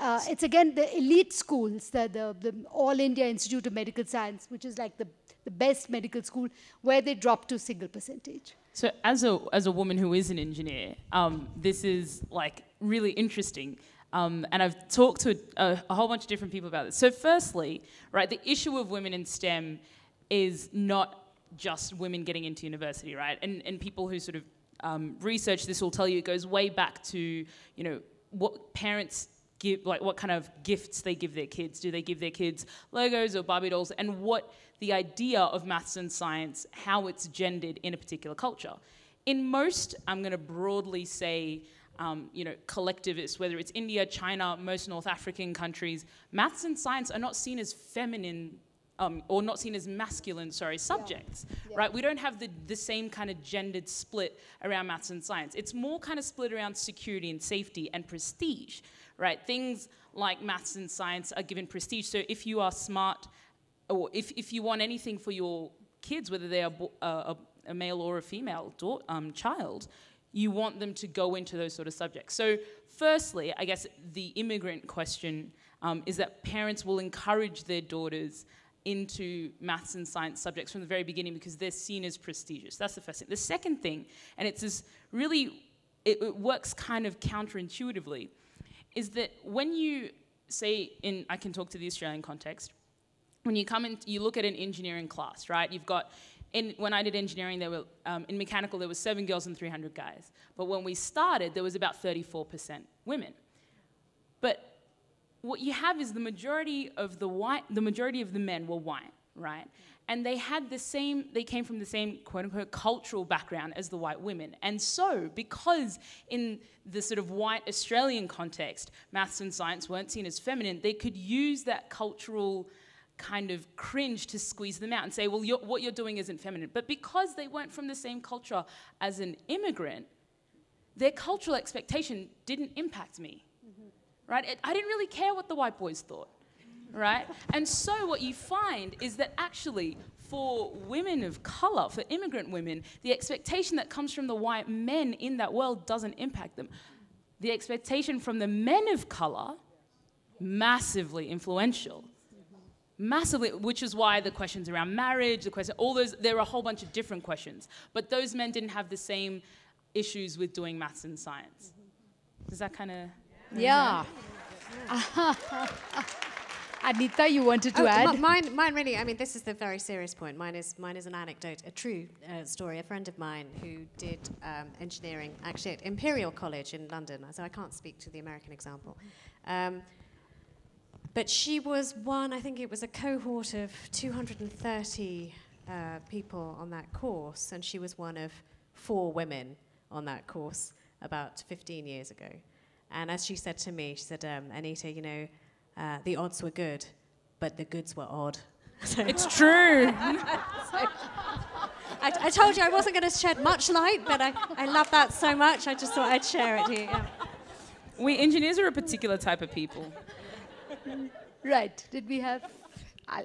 Uh, it's again the elite schools, the, the the All India Institute of Medical Science, which is like the the best medical school, where they drop to single percentage. So as a, as a woman who is an engineer, um, this is like really interesting. Um, and I've talked to a, a whole bunch of different people about this. So firstly, right, the issue of women in STEM is not just women getting into university, right? And, and people who sort of um, research this will tell you it goes way back to, you know, what parents give, like what kind of gifts they give their kids. Do they give their kids Legos or Barbie dolls? And what the idea of maths and science, how it's gendered in a particular culture. In most, I'm going to broadly say, um, you know, collectivists, whether it's India, China, most North African countries, maths and science are not seen as feminine, um, or not seen as masculine, sorry, subjects, yeah. Yeah. right? We don't have the, the same kind of gendered split around maths and science. It's more kind of split around security and safety and prestige, right? Things like maths and science are given prestige. So if you are smart, or if, if you want anything for your kids, whether they are uh, a male or a female um, child, you want them to go into those sort of subjects. So firstly, I guess the immigrant question um, is that parents will encourage their daughters into maths and science subjects from the very beginning because they're seen as prestigious. That's the first thing. The second thing, and it's this really, it, it works kind of counterintuitively, is that when you say, in, I can talk to the Australian context, when you come in, you look at an engineering class, right? You've got, in, when I did engineering, there were, um, in mechanical, there were seven girls and three hundred guys. But when we started, there was about thirty-four percent women. But what you have is the majority of the white, the majority of the men were white, right? And they had the same, they came from the same, quote unquote, cultural background as the white women. And so, because in the sort of white Australian context, maths and science weren't seen as feminine, they could use that cultural kind of cringe to squeeze them out and say, well, you're, what you're doing isn't feminine. But because they weren't from the same culture as an immigrant, their cultural expectation didn't impact me, mm-hmm. right? It, I didn't really care what the white boys thought, right? And so what you find is that actually for women of color, for immigrant women, the expectation that comes from the white men in that world doesn't impact them. The expectation from the men of color, massively influential. Massively, which is why the questions around marriage, the question, all those, there are a whole bunch of different questions. But those men didn't have the same issues with doing maths and science. Does that kind of... Yeah. yeah. Anita, you wanted to oh, add? Mine, mine really, I mean, this is the very serious point. Mine is, mine is an anecdote, a true uh, story. A friend of mine who did um, engineering, actually at Imperial College in London, so I can't speak to the American example. Um, But she was one, I think it was a cohort of two hundred thirty uh, people on that course, and she was one of four women on that course. about fifteen years ago. And as she said to me, she said, um, Anita, you know, uh, the odds were good, but the goods were odd. So it's true. So, I, I told you I wasn't going to shed much light, but I, I love that so much, I just thought I'd share it here. Yeah. We engineers are a particular type of people. Right. Did we have... I'll,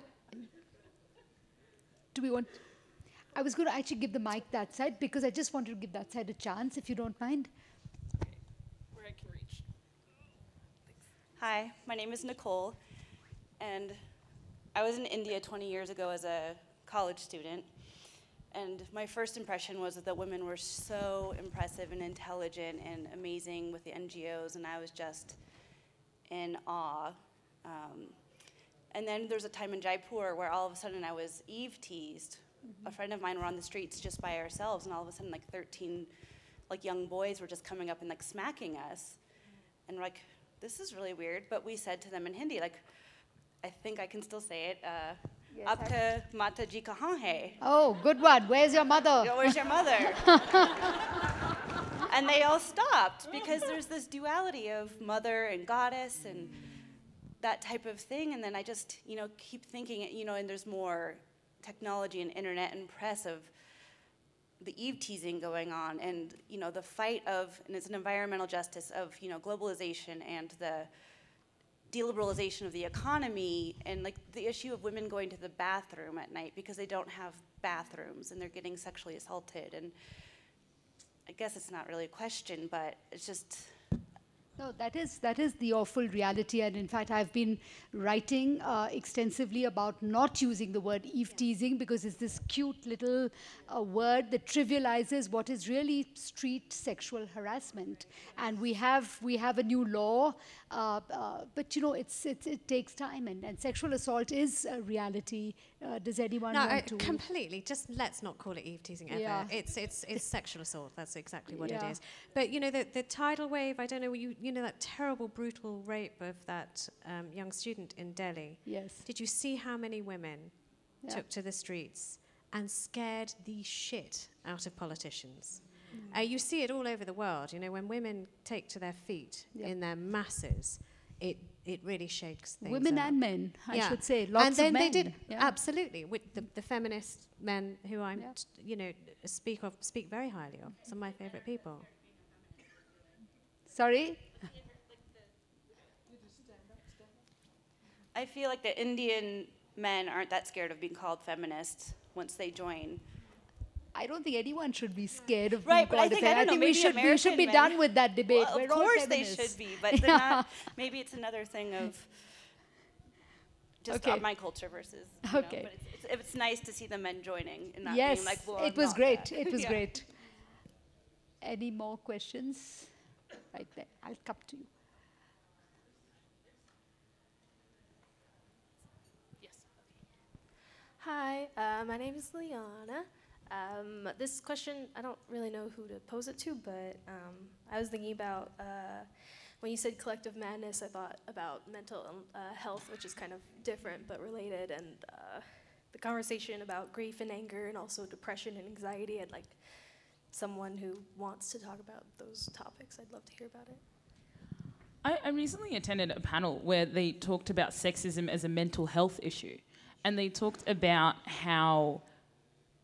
do we want... I was going to actually give the mic that side, because I just wanted to give that side a chance, if you don't mind. Okay. Where I can reach. Hi, my name is Nicole, and I was in India twenty years ago as a college student. And my first impression was that women were so impressive and intelligent and amazing with the N G Os, and I was just in awe. Um, and then there's a time in Jaipur where all of a sudden I was Eve teased. Mm-hmm. A friend of mine were on the streets just by ourselves, and all of a sudden like thirteen like young boys were just coming up and like smacking us. And we're like, this is really weird, but we said to them in Hindi, like, I think I can still say it, uh, yes, Aapka mata ji kahan hai? Oh, good one. Where's your mother? Yeah, where's your mother? And they all stopped, because there's this duality of mother and goddess and that type of thing. And then I just, you know, keep thinking, you know, and there's more technology and internet and press of the Eve teasing going on, and, you know, the fight of, and it's an environmental justice of, you know, globalization and the deliberalization of the economy, and like the issue of women going to the bathroom at night because they don't have bathrooms and they're getting sexually assaulted. And I guess it's not really a question, but it's just... No, that is, that is the awful reality. And in fact, I've been writing uh, extensively about not using the word Eve teasing, because it's this cute little uh, word that trivializes what is really street sexual harassment. And we have, we have a new law, uh, uh, but you know, it's, it's, it takes time, and, and sexual assault is a reality. Uh, does anyone no, want I, to? Completely. Just let's not call it Eve teasing ever. Yeah. It's, it's, it's sexual assault. That's exactly what yeah. it is. But you know, the, the tidal wave, I don't know, you, you know, that terrible, brutal rape of that um, young student in Delhi. Yes. Did you see how many women yeah. took to the streets and scared the shit out of politicians? Mm. Uh, you see it all over the world. You know, when women take to their feet yep. in their masses, it it really shakes things Women up. And men, I yeah. should say, lots of men. And then they did, yeah. absolutely, with the, the feminist men who I, yeah. you know, speak of, speak very highly of, some of my favorite people. Sorry? I feel like the Indian men aren't that scared of being called feminists once they join. I don't think anyone should be scared of being right, called a feminist. I think, I I think we, should, we should be men. done with that debate. Well, of We're course they should be, but they're yeah. not. Maybe it's another thing of just okay. my culture versus. You okay. know, but it's, it's, it's nice to see the men joining and not yes, being like, well, it was great. That. It was yeah. great. Any more questions? Right there. I'll come to you. Yes. Hi, uh, my name is Liana. Um, this question, I don't really know who to pose it to, but um, I was thinking about, uh, when you said collective madness, I thought about mental uh, health, which is kind of different but related, and uh, the conversation about grief and anger and also depression and anxiety. I'd like someone who wants to talk about those topics. I'd love to hear about it. I, I recently attended a panel where they talked about sexism as a mental health issue, and they talked about how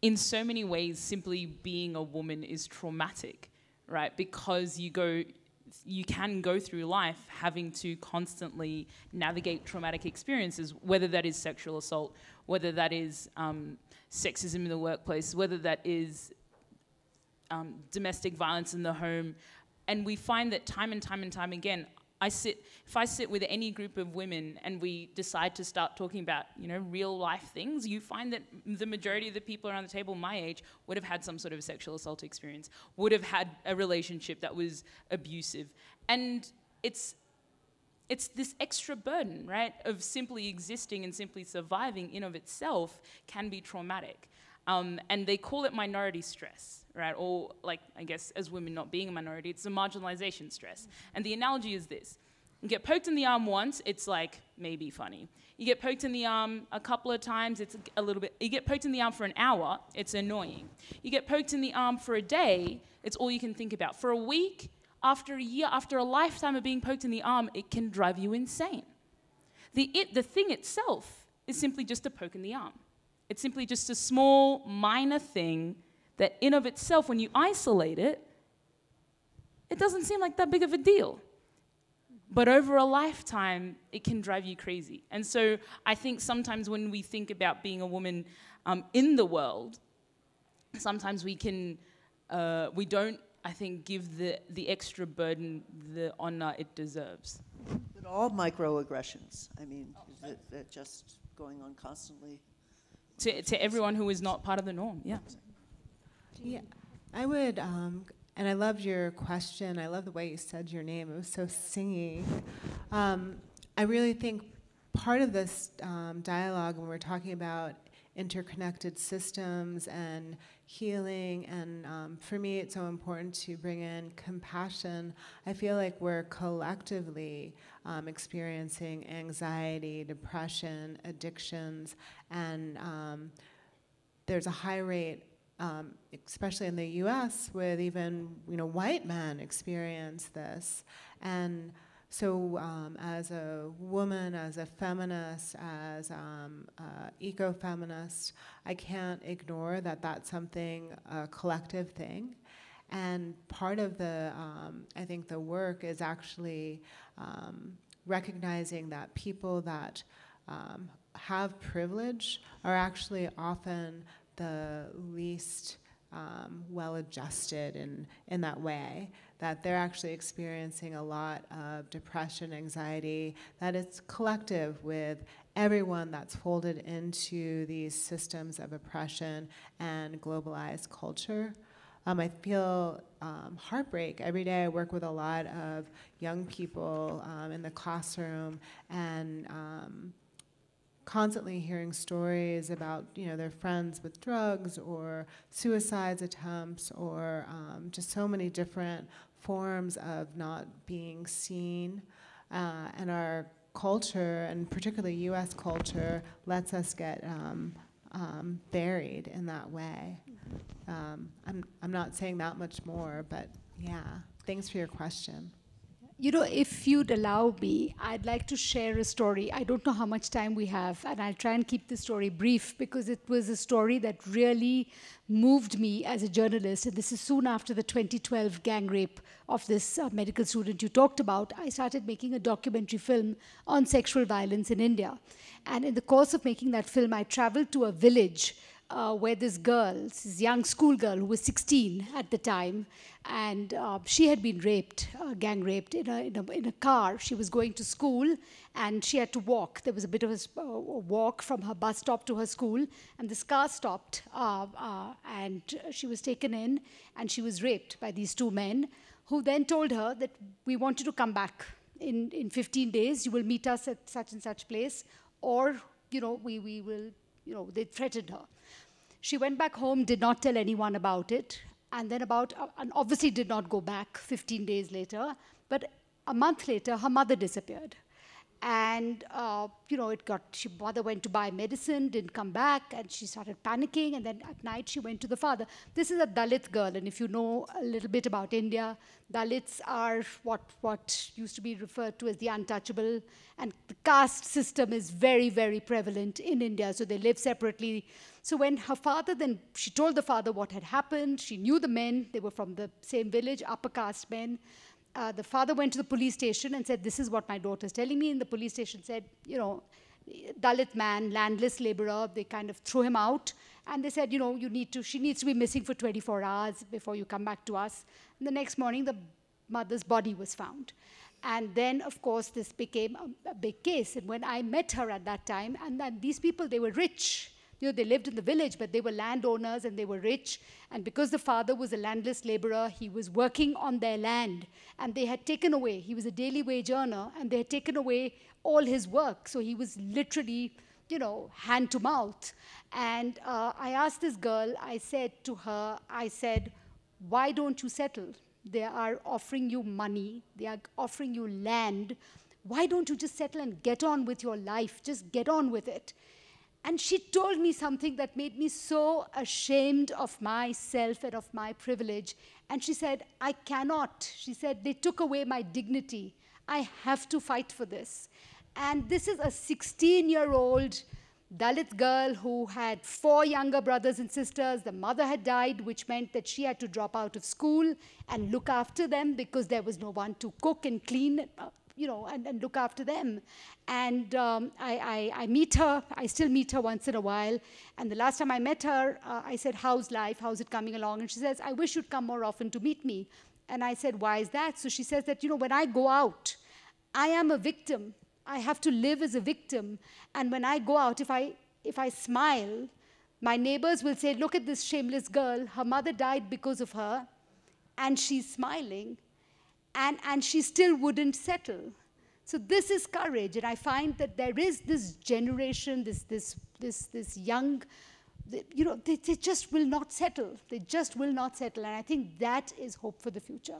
in so many ways, simply being a woman is traumatic, right? Because you go, you can go through life having to constantly navigate traumatic experiences, whether that is sexual assault, whether that is um, sexism in the workplace, whether that is um, domestic violence in the home. And we find that time and time and time again, I sit, if I sit with any group of women and we decide to start talking about, you know, real life things, you find that the majority of the people around the table my age would have had some sort of sexual assault experience, would have had a relationship that was abusive. And it's, it's this extra burden, right, of simply existing and simply surviving in of itself can be traumatic. Um, and they call it minority stress, right? Or, like, I guess, as women not being a minority, it's the marginalization stress. And the analogy is this. You get poked in the arm once, it's, like, maybe funny. You get poked in the arm a couple of times, it's a little bit... You get poked in the arm for an hour, it's annoying. You get poked in the arm for a day, it's all you can think about. For a week, after a year, after a lifetime of being poked in the arm, it can drive you insane. The, it, the thing itself is simply just a poke in the arm. It's simply just a small, minor thing that in of itself, when you isolate it, it doesn't seem like that big of a deal. But over a lifetime, it can drive you crazy. And so I think sometimes when we think about being a woman um, in the world, sometimes we can, uh, we don't, I think, give the, the extra burden the honor it deserves. But all microaggressions, I mean, oh, it, it just going on constantly. To, to everyone who is not part of the norm, yeah. Yeah, I would, um, and I loved your question. I love the way you said your name. It was so singy. Um, I really think part of this um, dialogue, when we're talking about interconnected systems and healing, and um, for me it's so important to bring in compassion. I feel like we're collectively um, experiencing anxiety, depression, addictions, and um, there's a high rate, Um, especially in the U S, with even you know white men experience this. And so um, as a woman, as a feminist, as um, uh, eco-feminist, I can't ignore that that's something, a collective thing. And part of the, um, I think the work is actually um, recognizing that people that um, have privilege are actually often the least um, well-adjusted in, in that way, that they're actually experiencing a lot of depression, anxiety, that it's collective with everyone that's folded into these systems of oppression and globalized culture. Um, I feel um, heartbreak. Every day I work with a lot of young people um, in the classroom, and um, constantly hearing stories about you know their friends with drugs or suicide attempts, or um, just so many different forms of not being seen, uh, and our culture, and particularly U S culture, lets us get um, um, buried in that way. Um, I'm, I'm not saying that much more, but yeah, thanks for your question. You know, if you'd allow me, I'd like to share a story. I don't know how much time we have, and I'll try and keep the story brief, because it was a story that really moved me as a journalist. And this is soon after the twenty twelve gang rape of this uh, medical student you talked about. I started making a documentary film on sexual violence in India. And in the course of making that film, I traveled to a village Uh, where this girl, this young schoolgirl who was sixteen at the time, and uh, she had been raped, uh, gang raped in a, in, a, in a car. She was going to school and she had to walk. There was a bit of a uh, walk from her bus stop to her school, and this car stopped uh, uh, and she was taken in, and she was raped by these two men, who then told her that we want you to come back in, in fifteen days, you will meet us at such and such place, or you know, we, we will, you know, they threatened her. She went back home, did not tell anyone about it, and then about, uh, and obviously did not go back fifteen days later, but a month later, her mother disappeared. And, uh, you know, it got, she, mother went to buy medicine, didn't come back, and she started panicking, and then at night she went to the father. This is a Dalit girl, and if you know a little bit about India, Dalits are what, what used to be referred to as the untouchable, and the caste system is very, very prevalent in India, so they live separately. So when her father then, she told the father what had happened, she knew the men, they were from the same village, upper caste men. Uh, the father went to the police station and said, this is what my daughter is telling me. And the police station said, you know, Dalit man, landless laborer, they kind of threw him out. And they said, you know, you need to, she needs to be missing for twenty-four hours before you come back to us. And the next morning, the mother's body was found. And then, of course, this became a, a big case. And when I met her at that time, and then these people, they were rich. You know, they lived in the village, but they were landowners and they were rich. And because the father was a landless laborer, he was working on their land. And they had taken away, he was a daily wage earner, and they had taken away all his work. So he was literally, you know, hand to mouth. And uh, I asked this girl, I said to her, I said, why don't you settle? They are offering you money, they are offering you land. Why don't you just settle and get on with your life? Just get on with it. And she told me something that made me so ashamed of myself and of my privilege. And she said, I cannot. She said, they took away my dignity. I have to fight for this. And this is a sixteen-year-old Dalit girl who had four younger brothers and sisters. The mother had died, which meant that she had to drop out of school and look after them because there was no one to cook and clean, you know, and, and look after them. And um, I, I, I meet her. I still meet her once in a while. And the last time I met her, uh, I said, how's life? How's it coming along? And she says, I wish you'd come more often to meet me. And I said, why is that? So she says that, you know, when I go out, I am a victim. I have to live as a victim. And when I go out, if I, if I smile, my neighbors will say, look at this shameless girl. Her mother died because of her, and she's smiling. And, and she still wouldn't settle. So this is courage. And I find that there is this generation, this, this, this, this young, you know, they, they just will not settle. They just will not settle. And I think that is hope for the future.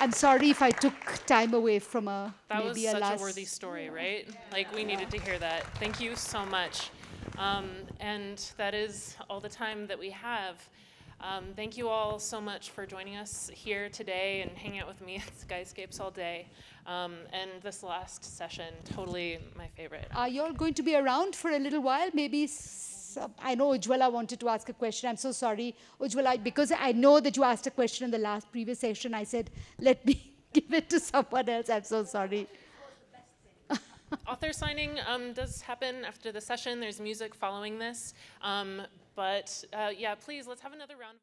I'm sorry if I took time away from a that maybe was such a, a worthy story, right? Yeah. Like, we needed to hear that. Thank you so much. Um, and that is all the time that we have. Um, thank you all so much for joining us here today and hanging out with me at Skyscapes all day. Um, and this last session, totally my favorite. Are you all going to be around for a little while? Maybe. I know Ujwala wanted to ask a question. I'm so sorry, Ujwala, because I know that you asked a question in the last previous session. I said, let me give it to someone else. I'm so sorry. Author signing um, does happen after the session. There's music following this. Um, but, uh, yeah, please, let's have another round.